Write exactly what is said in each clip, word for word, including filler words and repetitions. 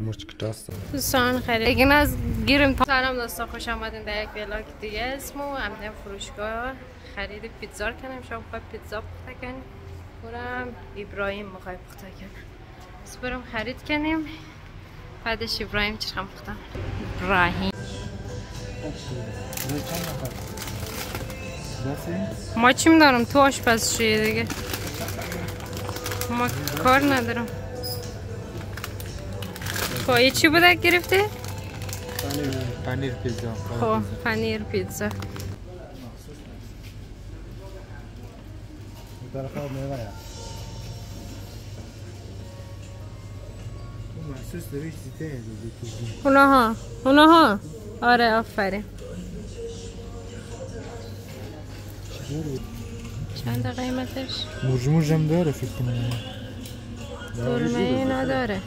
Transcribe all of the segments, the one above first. مرچک داستان دوستان خیلی اگه از گیرم تا... سلام دوستان خوش آمدین در یک ولاگ دیگه. اسمو امنه فروشگاه خرید پیتزا رو کنم. شما بخوای پیتزا پخته کنیم، برم ابراهیم میخوای پخته کنم، بس برم خرید کنیم بعدش ابراهیم چرخم پختم. ابراهیم ما چیم دارم تو آشپزشویی دیگه، ما کار ندارم. خب یه چی بوده گرفته؟ پنیر. پنیر پیتزا. خب پنیر پیتزا. اونها اونها آره آفرین. چند قیمتش؟ مرج مرج هم داره فکر کنم. دلمه نداره.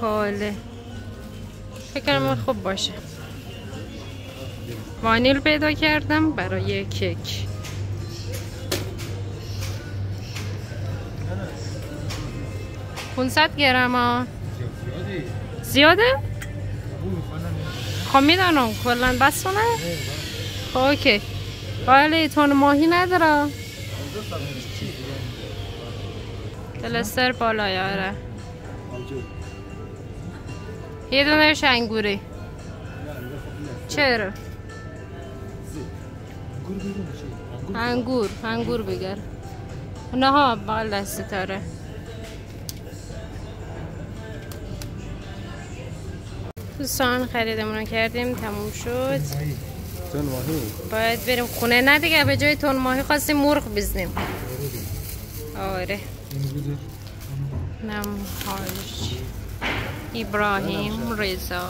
کاله. فکر کنم خوب باشه. وانیل پیدا کردم برای کیک. پانصد گرم ها. زیاده؟ خب میدانم کلا بسونه؟ اوکی. ولی تون ماهی نداره. دلستر بالا یاره. یه دونهش انگوری. چرا؟ انگور، انگور بگر. اونها بغل دسته داره. دوستان خریدمون رو کردیم، تموم شد. تون ماهی باید بریم خونه. نه دیگه به جای تون ماهی خواستیم مرغ بزنیم. آره نم حاج ابراهیم رضا.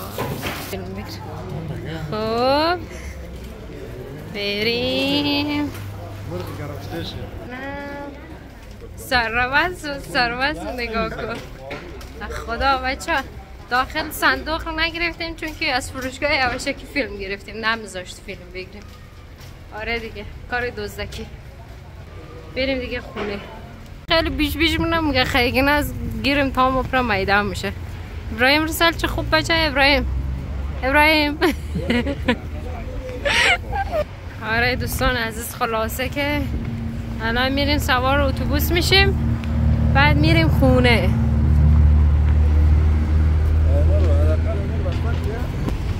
خب بریم. سروز سروز نگاه کن خدا. بچه داخل صندوق رو نگرفتیم چون که از فروشگاه یواشکی فیلم گرفتیم، نمیذاشت فیلم بگیریم. آره دیگه کار دزدکی. بریم دیگه خونه. خیلی بیش بیش مونم میگه خیلی از گیرم تا مپرا میدم میشه. ابراهیم رسل چه خوب بچه. ابراهیم ابراهیم آره دوستان عزیز خلاصه که الان میریم سوار اتوبوس میشیم بعد میریم خونه.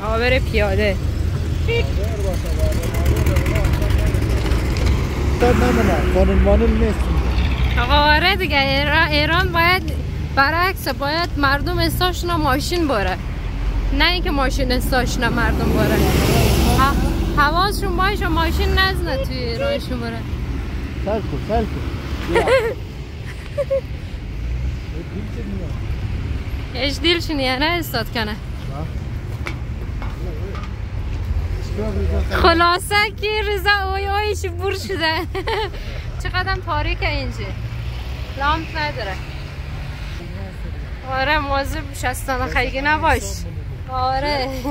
آبر پیاده آقا. آره دیگه ایران باید برعکس، باید مردم استاشنا ماشین باره، نه اینکه ماشین استاشنا مردم باره. حواسشون باشه ماشین نزنه توی ایرانشون باره. سلکو سلکو اش دیلشون یه نه استاد کنه. خلاصه که رضا اوی اویش بور شده. چقدر تاریکه اینجا، لامپ نداره. آره مواظب شستانه خیلی نباش. آره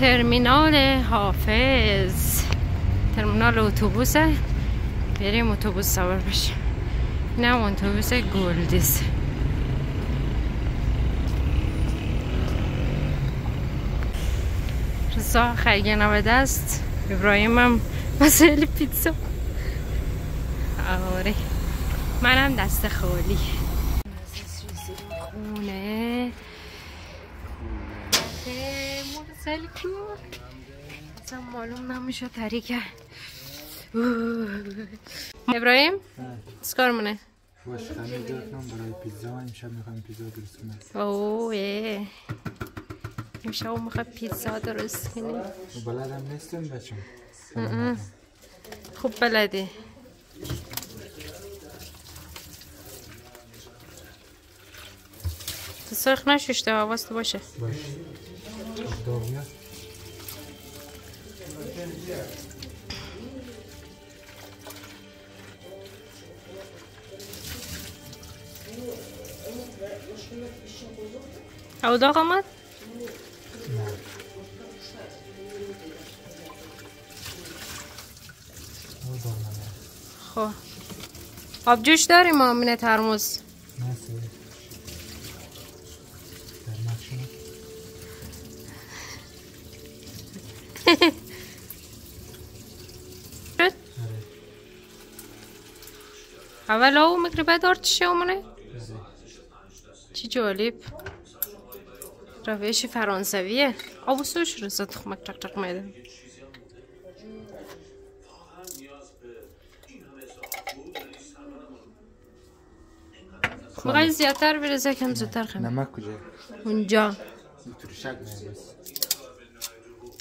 ترمینال حافظ، ترمینال اتوبوسه. بریم اتوبوس سوار بشیم. نه اتوبوس گلدیس. رضا خیلی نوده است. ابراهیم هم مسئله پیتزا. آره منم دست خالی. خونه سلکو اصلا معلوم نمیشه تاریکه. ابراهیم چیکار مونه؟ باش خمیر گرفتم برای پیتزا. امشب میخوایم پیتزا درست کنیم. اوه امشب میخوایم پیتزا درست کنیم. بلدم نیستم بچم. خوب بلدی. تو سرخ نشوشته حواست باشه. باشه داغیه. А у дома мат? خب آب جوش داریم آمینه ترمز اول او مقربه دار چشه اومونه؟ چی جالب روش فرانسویه آبو سوش رو زد خمک چک چک میدن بخوایی زیادتر برزه کم زودتر خمید نمک کجا؟ اونجا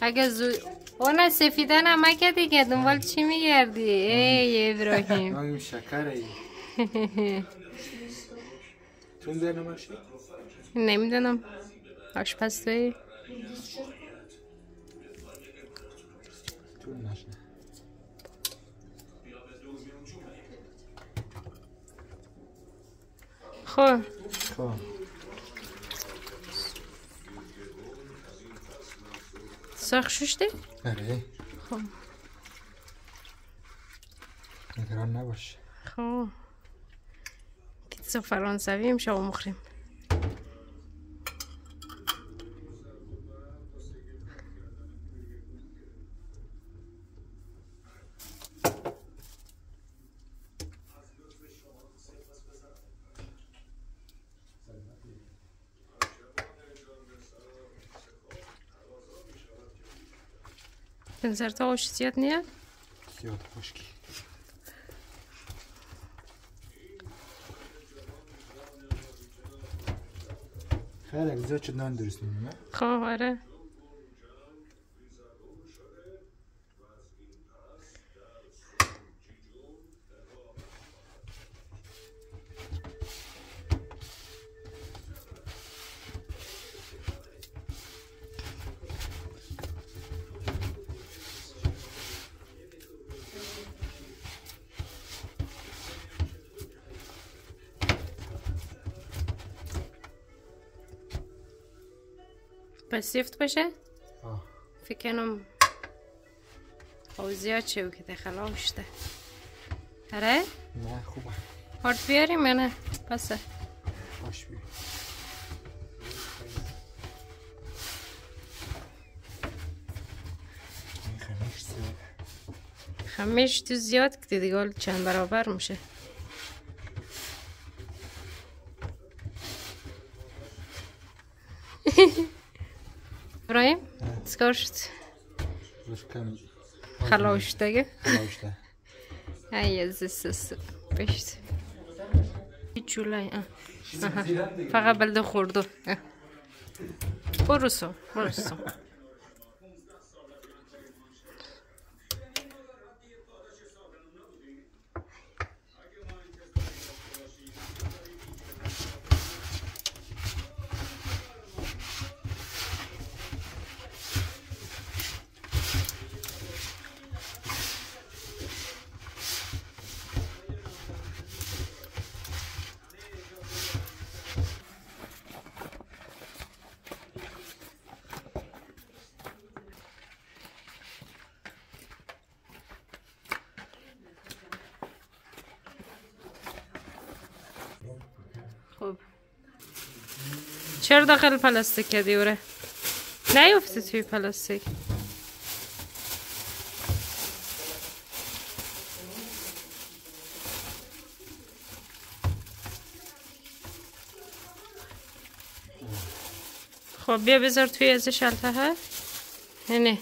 اگه زود... اونه سفیده نمکه دیگه دنبال چی میگردی؟ ای ابراهیم آمیم شکر ای تون در نمک شد؟ نمیدونم آشپز توی تون نشنه خب سرخ ششتی؟ آره خب نگران نباش خب پیتزا فرانسوی امشب میخوریم Концерта очень цвет нет? Цвет пушки. Херек, где чудно с ними, да? Хаваре. Pasift باشه؟ آه. فکر کنم اوزیا چیو که دخلاف شده. آره؟ نه خوبه. آرد بیاری منه پسه. خوش بیاری. خمیش زیاد. خمیش تو زیاد که دیگه چند برابر میشه. İbrahim, çıkarıştı. Xalavuşda ki? Xalavuşda. Ay yazısız, peşti. Hiç ulay, ha. Fakat belde kurdu. Borusu, borusu. چرا داخل پلاستیک کردی اوره؟ نیفتی توی پلاستیک خب بیا بذار توی ازش التهه نه نه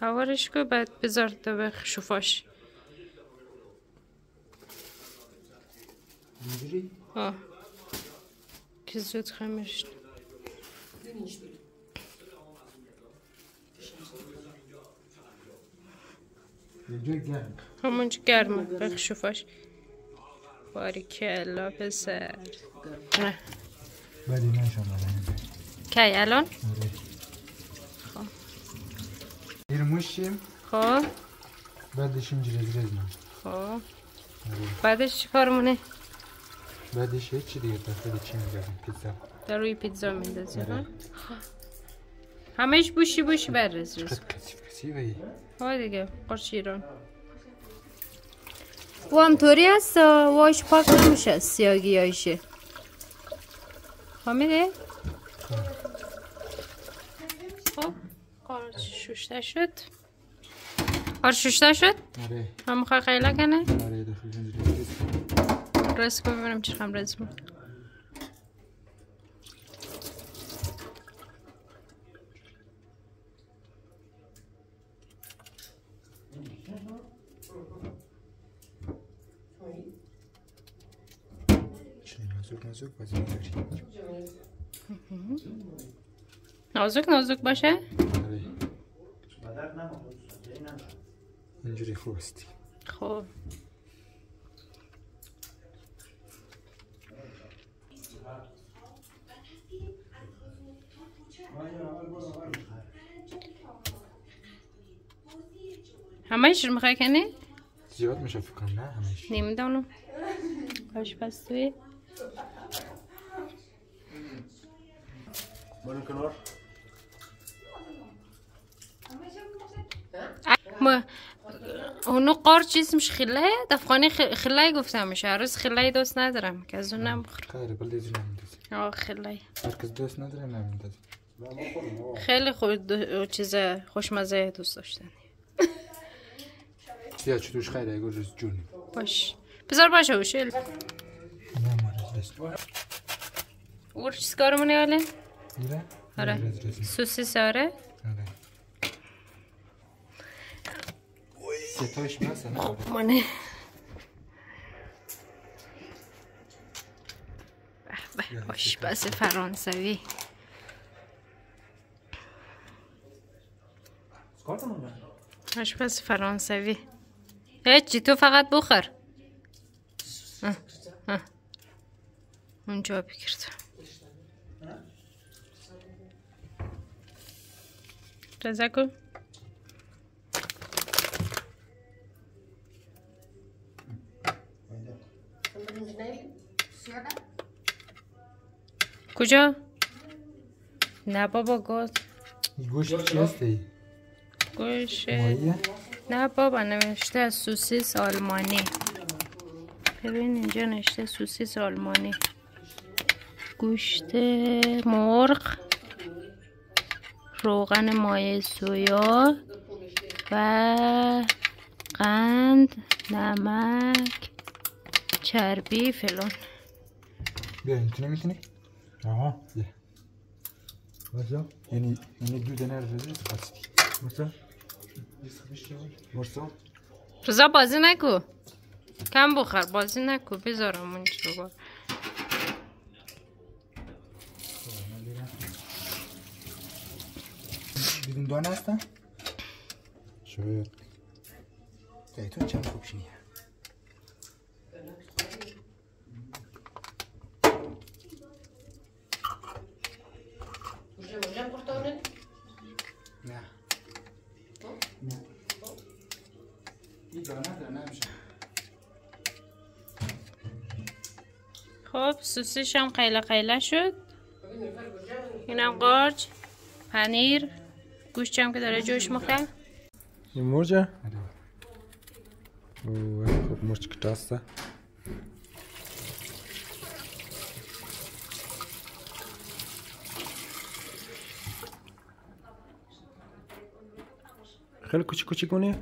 هوارش کو بعد بذار تو به شوفاش آه که زود خمیش همونج گرمه بخشوفاش باریکلا پسر نه بدی نشم که الان؟ خب ایرموشیم خب بعدش اینجوری رزمم خب بعدش چی کارمونه؟ بعدش یه چی دیگه داخل چی می‌ذاریم؟ پیتزا. در روی پیتزا می‌ذاریم. آره. همش بوشی بوشی بررس روز. کثیف کثیف ای. ها دیگه قرش ایران. و هم طوری است واش پاک نمیشه سیاهی هایشه. فهمیدی؟ خب قارچ شوشته شد. قارچ شوشته شد؟ آره. هم خیلی قیلا کنه؟ آره داخل زنجیره. رس کو ببینم چی خم رس مو. نازک نازک نازک باشه؟ اینجوری خوب است. خوب همهش رو میخوای کنی؟ زیاد میشه فکر کنم نه همهش نمیدونم آشپزتوی ما اونو قارچ اسمش خله دفخانه خله گفتمش عروس خله دوست ندارم که از اون نمیخورم آه خله هرکس دوست ندارم نمیندازم خیلی خوب چیز خوشمزه دوست داشتنی یا چی توش خیره اگر روز جونی باش بذار باشه اوشیل اور چیز کارمونه حالا؟ آره سوسیس آره؟ آره ستایش بسه نه؟ خب منه باش بسه فرانسوی باش بسه فرانسوی هیچی تو فقط بخور اونجا بگیرد رزا کن کجا؟ نه بابا گوشت گوشت چی هستی؟ گوشت نه بابا نوشته از سوسیس آلمانی ببین اینجا نوشته سوسیس آلمانی گوشت مرغ روغن مایع سویا و قند نمک چربی فلان بیا میتونی میتونی؟ آها بیا برسا یعنی دو دنه رزه بستی برسا برسا رزا بازی نکو کم بخور بازی نکو بذارم اونچ رو بار دیدون دانه هستن؟ شاید زیتون چند خوب شیه نه نه این دانه دانه هم شد خب سوسیش هم قیله قیله شد اینم قارچ پنیر گوشت هم که داره جوش مخه این مرجه؟ اوه خب مرج که دسته خیلی کوچیک کوچیک اونه؟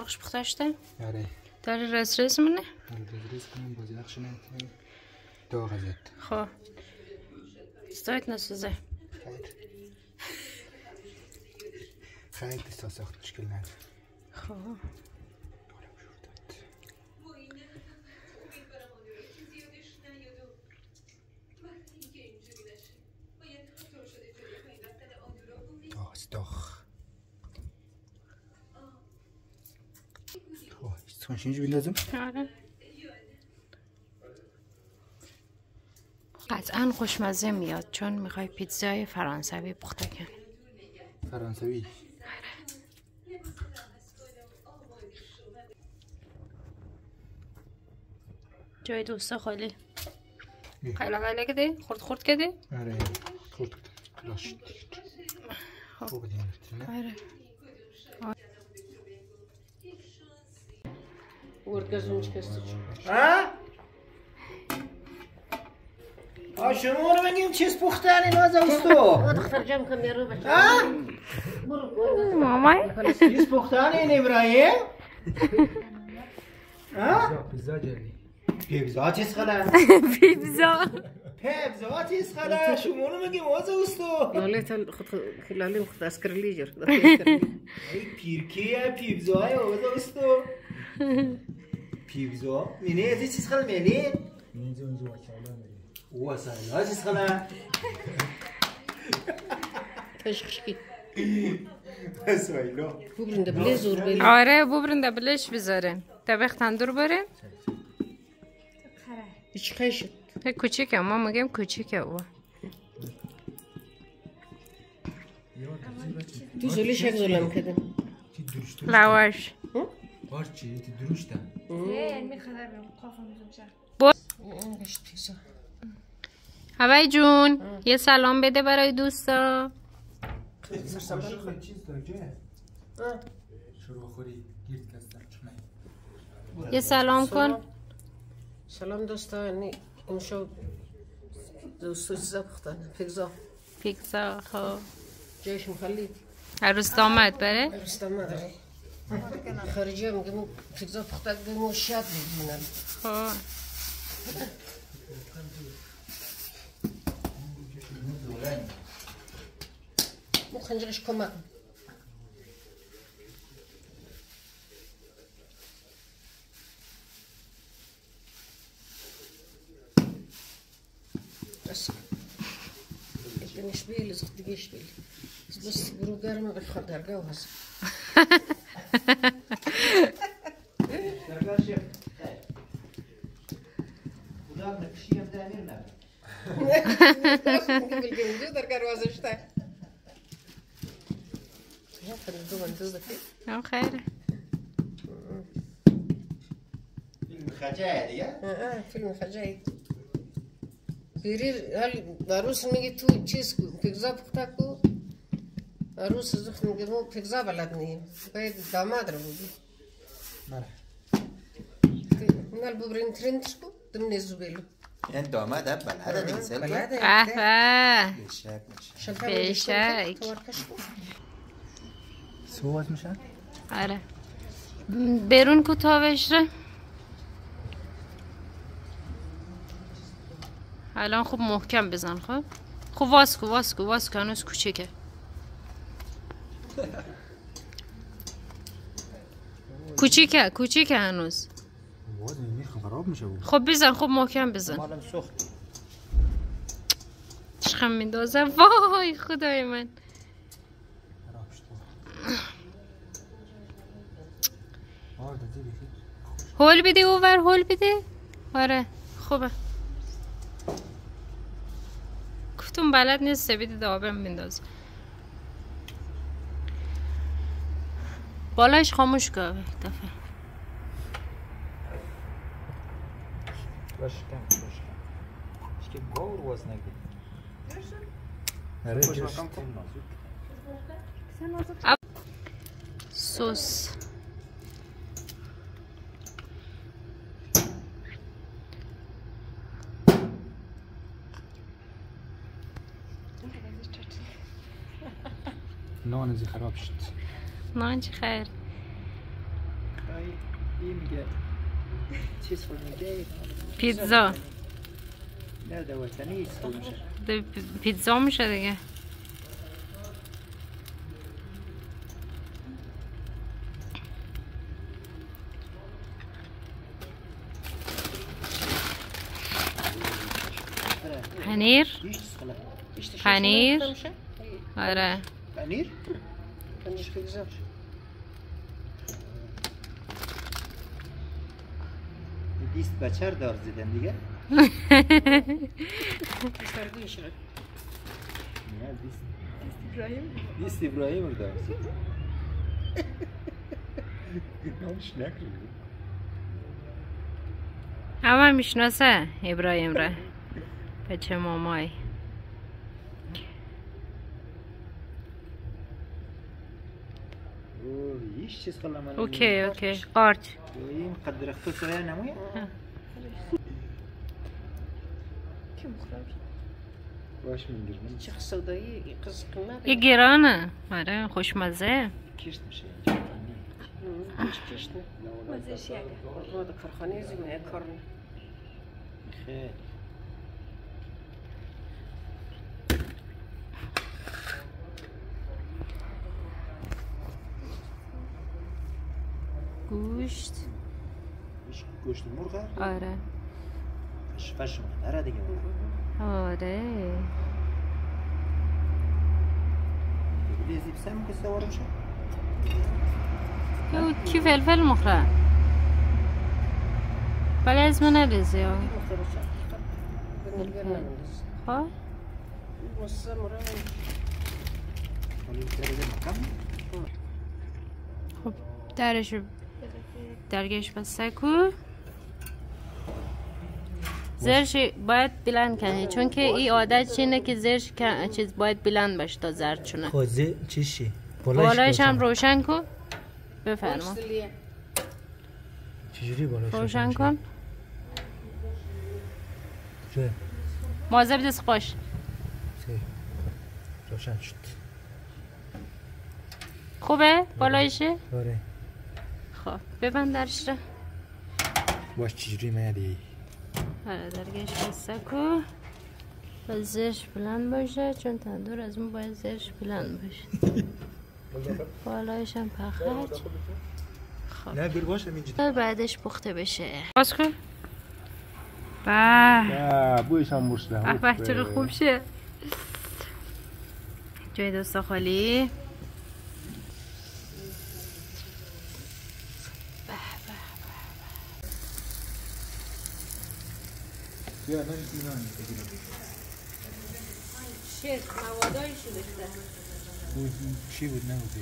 برخش بخشته؟ آره. داری رز رز منه؟ داری رز کنم بازی اخشنه دو غزت خواه استایت نسوزه خیلی خیلی استاس اخت مشکل نده خواه Şimdi bildim. Aynen. قطعاً خوشمزه میاد چون میخوای پیتزای فرانسوی پخته کنی. فرانسوی. جای دوستا خالی. خیلی خیلی کدی؟ خورد خورد کدی؟ آره. خورد کلاش. خوب دیدن. آره. Orada gazonç kestici. Ha? Aşım onu ben kim çiz puhtan ne azam ustu? Oturacağım kamerayı baş. Ha? Mama. Çiz puhtan ne İbrahim? Ha? Pizza geldi. Pizza çiz kadar. Pizza. Pizza çiz kadar. Aşım onu ben kim azam ustu? Vallahi tan hilalim xut askerliyor. Ay pirkiye pizza ya azam ustu. پیوزو منی از چیز خاله منی منی اونجا واسایلا منی واسایلا چیز خاله تشکری واسایلا ببرند بله زور بله آره ببرند بلهش بذارن تبخ تندور بره چی خیشت کوچیکه ما میگم کوچیکه او تو زلیش هم زلم کردم لواش Parçayı duruştan. Ne kadar ben kafamızı Bu. Havay Cun, ye selam bede برای دوستا. Ye selam kon. Selam dosta, yani komşu dostu size pıxtan. Pizza. Pizza ha. Ceşim Halid. Aruz damat bere. Aruz damat. خارجی میگم فیزا پخته گیم شاد میگیم. آه. مخنجرش کمک. بس. اینش بیل زخدی گیش بیل. بس بروگر ما به خدارگاه هست. Yok hayır. Film hacaydı ya? Aa, film hacaydı. Birir, hal Rus'un mı gitti, çiz, pizza pıktak bu. Rus zıxın gibi o pizza baladniyim. Gayet damadır bu. Nara. Bunlar bu birin trendir bu, dümne zübelu. Yani damad hep balada değil sen. Balada. Aha. Beşek. Beşek. Soğuk muşa? Ara. Berun kutavşra. Alan çok muhkem bizden ha. Çok vasku vasku vasku anus küçük. کوچیکه کوچیکه هنوز خب بزن خب محکم بزن چشم میندازه وای خدای من هول بده اوور هول بده آره خوبه گفتم بلد نیست بده دابم میندازه بالایش خاموش کن یک دفعه باشه کم باشه کم که گور واس نگی نره کم کم نازک سس نان زی خراب شد نان چی خیر پیتزا. نه دوستانی ایتسو میشه. ده پیتزا میشه دیگه. پنیر. پنیر. آره. پنیر. پنیر پیتزا. بیست بچر دار زدن دیگه. Sargı işler. Ya biz İbrahim. Biz İbrahim orada. Yanlış ne aklı? Ama mişnasa İbrahim ra. Peçe mamay. O iş çiz kalamana. Okey okey. Qarç. İyim qadraq qısaya namoy. Kim kurtarır? Baş mindirmen. Çık sodayı kız kılmadı. Ya giranı. Mara hoşmaze. Kirst bir şey. Hiç kirst. Maze şey. O da karhaneye zümeye karın. Xeyr. Guşt. Guşt murga? Ara. Şfaşım. Ara diye. Ara. Bizi sen mi sormuş? Yok, كيف الفل مخرا. فلازم نلز يا. ها؟ وصل مرة. خب درش درگش بسته کو زرش باید بلند کنه چون که این عادت چینه که زرش چیز باید بلند باشه تا زرد چونه خوزه چیشی؟ بالایش هم روشن کن بفرما چجوری بالایش روشن کن؟ چه؟ معذب دست خوش روشن شد خوبه؟ بالایشه؟ آره خب ببند درش را باش چجوری مدی؟ آره درگش بسته کو باید زرش بلند باشه چون تندور از اون باید زرش بلند باشه بالایش هم پخت خب نه بیر باشه اینجوری بعدش پخته بشه باز کن به بویش هم برسته به چرا خوب شه جای دوستا خالی یا من اینا میگیرم شیر موادای شده چی بود نه بود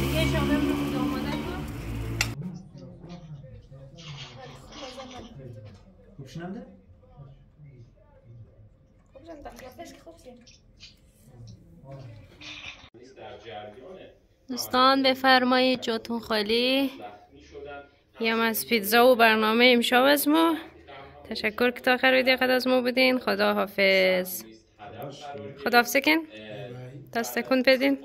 دیگه شامل بود اومدن خوب شنیده خوب شنیده خلاصش خوب شد دوستان بفرمایید جاتون خالی یم از پیتزا و برنامه امشب از ما تشکر که تا آخر ویدیو قد از ما بودین خدا حافظ خدا حافظ کن دست تکون بدین